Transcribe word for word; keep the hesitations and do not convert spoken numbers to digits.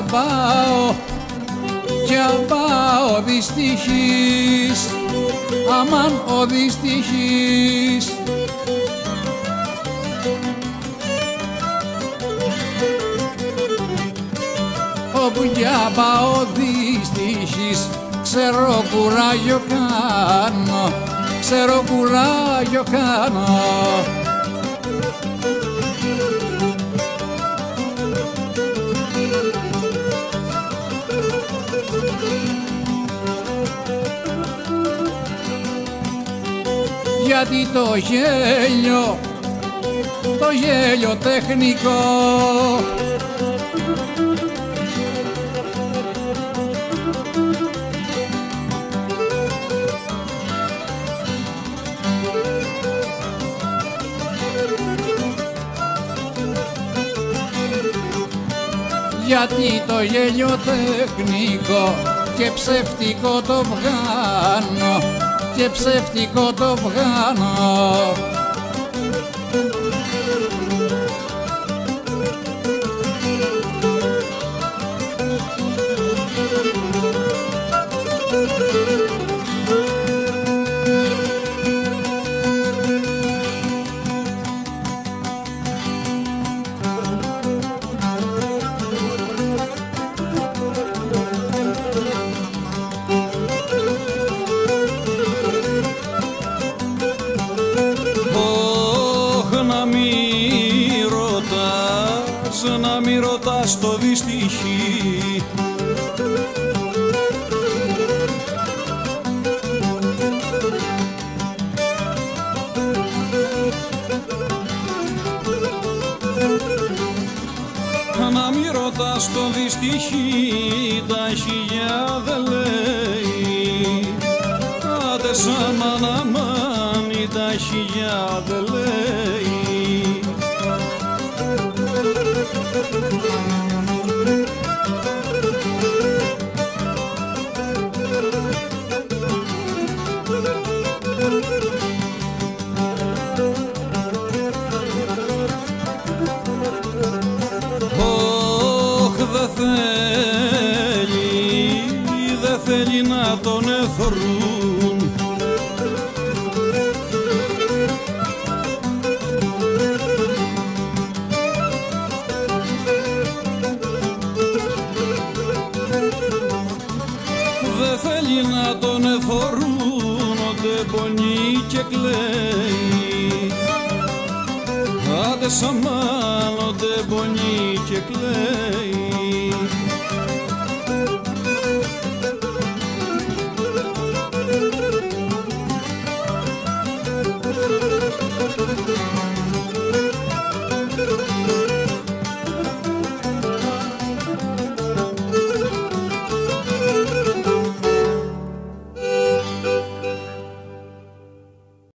να πάω κι αν πάω δυστυχής, αμάν ο δυστυχής. Όπου κι αν πάω δυστυχής, ξέρω κουράγιο κάνω, ξέρω κουράγιο κάνω. Γιατί το γέλιο, το γέλιο τεχνικό, γιατί το γέλιο τεχνικό και ψευτικό το βγάνω, και ψευτικό το βγάνω. Στο δυστυχή, να μη ρωτάς το δυστυχή, τα χιλιάδε λέει, άντε σαν αναμάνει τα χιλιάδε λέει. Άντε σαν μάλλον δεν πονεί και κλαίει.